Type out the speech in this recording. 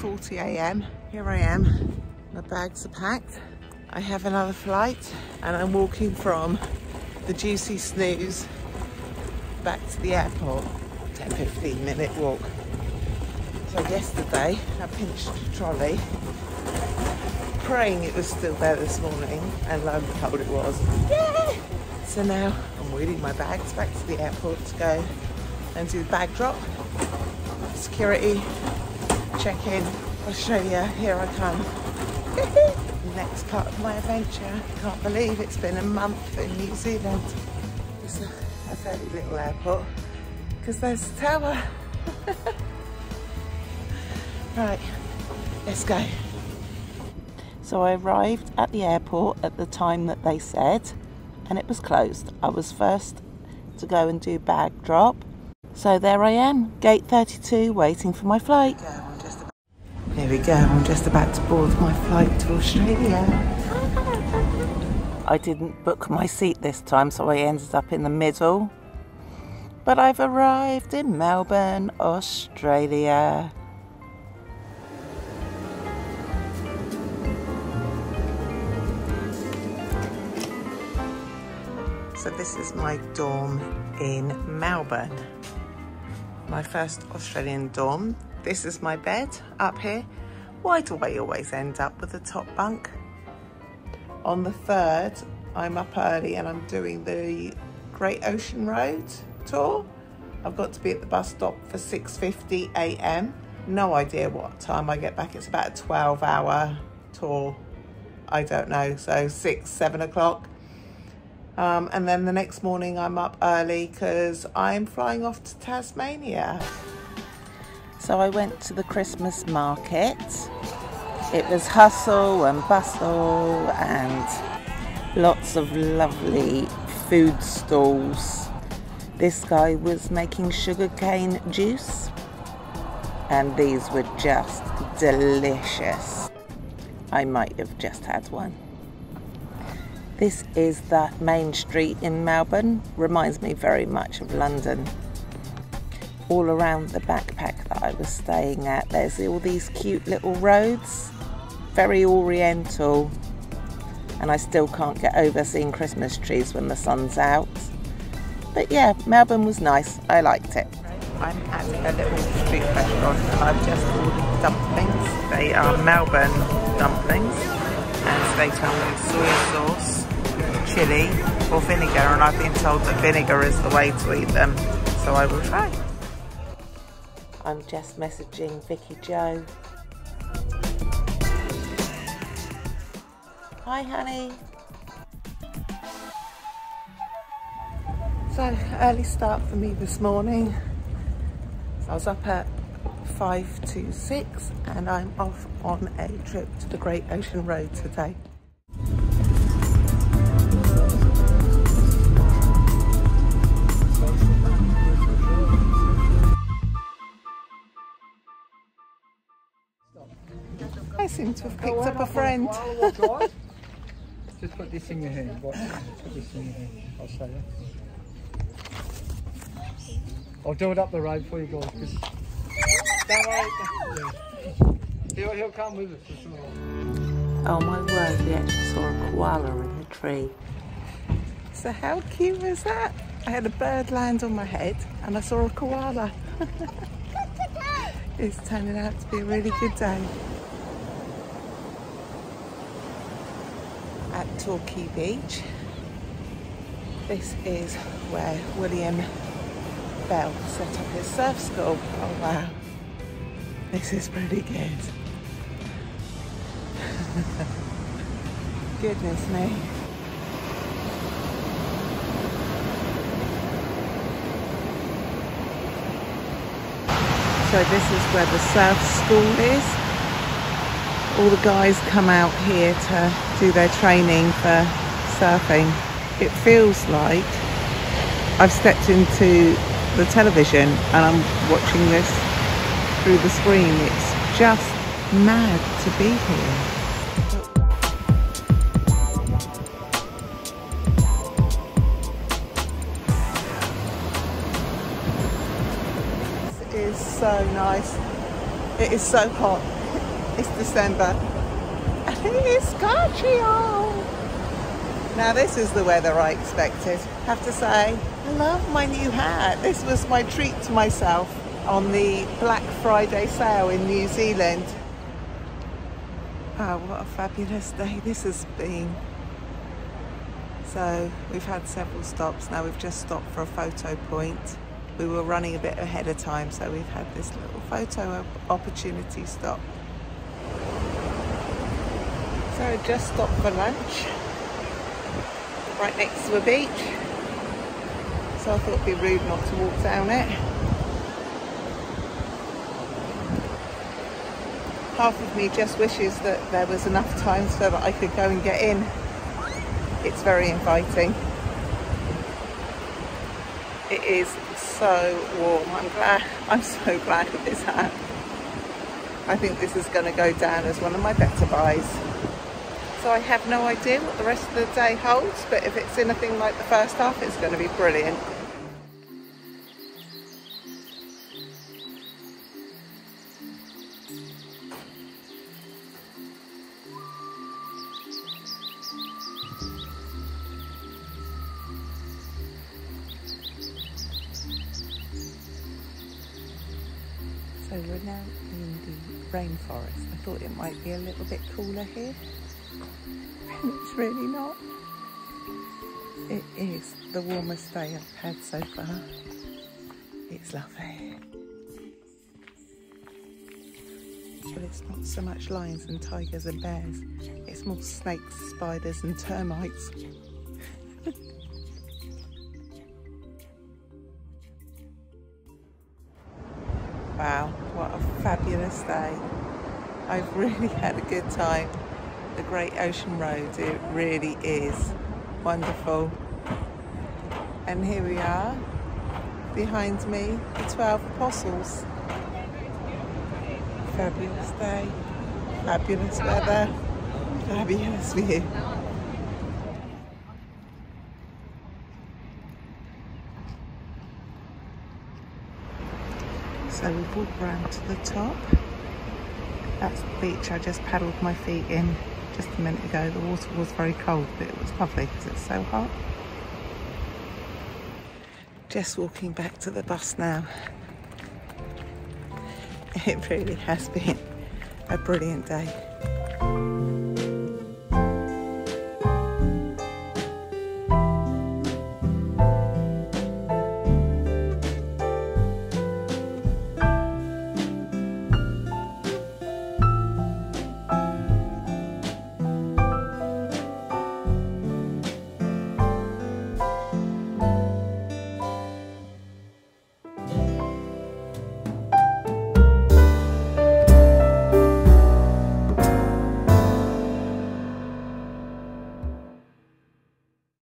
8:40 a.m. Here I am, my bags are packed. I have another flight and I'm walking from the Juicy Snooze back to the airport, 10-15 minute walk. So yesterday I pinched a trolley, praying it was still there this morning, and lo and behold it was. Yeah! So now I'm wheeling my bags back to the airport to go and do the bag drop, security, check in, Australia, here I come. Next part of my adventure. Can't believe it's been a month in New Zealand. It's a fairly little airport because there's a tower. Right, let's go. So I arrived at the airport at the time that they said, and it was closed. I was first to go and do bag drop. So there I am, gate 32, waiting for my flight. Here we go, I'm just about to board my flight to Australia. I didn't book my seat this time, so I ended up in the middle. But I've arrived in Melbourne, Australia. So this is my dorm in Melbourne. My first Australian dorm. This is my bed up here. Why do I always end up with the top bunk? On the 3rd, I'm up early and I'm doing the Great Ocean Road tour. I've got to be at the bus stop for 6:50 a.m. No idea what time I get back. It's about a 12-hour tour. I don't know, so 6, 7 o'clock. And then the next morning I'm up early because I'm flying off to Tasmania. So I went to the Christmas market. It was hustle and bustle and lots of lovely food stalls. This guy was making sugarcane juice and these were just delicious. I might have just had one. This is the main street in Melbourne. Reminds me very much of London. All around the backpack that I was staying at, there's all these cute little roads, very oriental, and I still can't get over seeing Christmas trees when the sun's out. But yeah, Melbourne was nice, I liked it. I'm at a little street restaurant and I've just ordered dumplings. They are Melbourne dumplings and they come with soy sauce, chilli or vinegar, and I've been told that vinegar is the way to eat them, so I will try. I'm just messaging Vicky Joe. Hi, honey. So, early start for me this morning. I was up at 5 to 6 and I'm off on a trip to the Great Ocean Road today. I seem to have picked up a friend. Just put this in your hand. Watch. Put this in your hand. I'll show you. I'll do it up the road for you guys. He'll come with us. Oh my word, we actually saw a koala in the tree. So how cute is that? I had a bird land on my head and I saw a koala. It's turning out to be a really good day. At Key Beach. This is where William Bell set up his surf school. Oh wow, this is pretty good. Goodness me. So this is where the surf school is. All the guys come out here to do their training for surfing. It feels like I've stepped into the television and I'm watching this through the screen. It's just mad to be here. So nice. It is so hot. It's December and it is scorchy out. Now this is the weather I expected. Have to say, I love my new hat. This was my treat to myself on the Black Friday sale in New Zealand. Oh, what a fabulous day this has been. So we've had several stops. Now we've just stopped for a photo point. We were running a bit ahead of time, so we've had this little photo opportunity stop. So I just stopped for lunch right next to a beach. So I thought it'd be rude not to walk down it. Half of me just wishes that there was enough time so that I could go and get in. It's very inviting. It is so warm. I'm so glad of this hat. I think this is going to go down as one of my better buys. So I have no idea what the rest of the day holds, but if it's anything like the first half, it's going to be brilliant. So we're now in the rainforest. I thought it might be a little bit cooler here, and it's really not. It is the warmest day I've had so far. It's lovely. Well, it's not so much lions and tigers and bears. It's more snakes, spiders and termites. Wow, what a fabulous day. I've really had a good time. The Great Ocean Road, it really is wonderful. And here we are, behind me, the 12 Apostles. Fabulous day, fabulous weather, fabulous view. So we've walked round to the top. That's the beach I just paddled my feet in just a minute ago. The water was very cold, but it was lovely because it's so hot. Just walking back to the bus now. It really has been a brilliant day.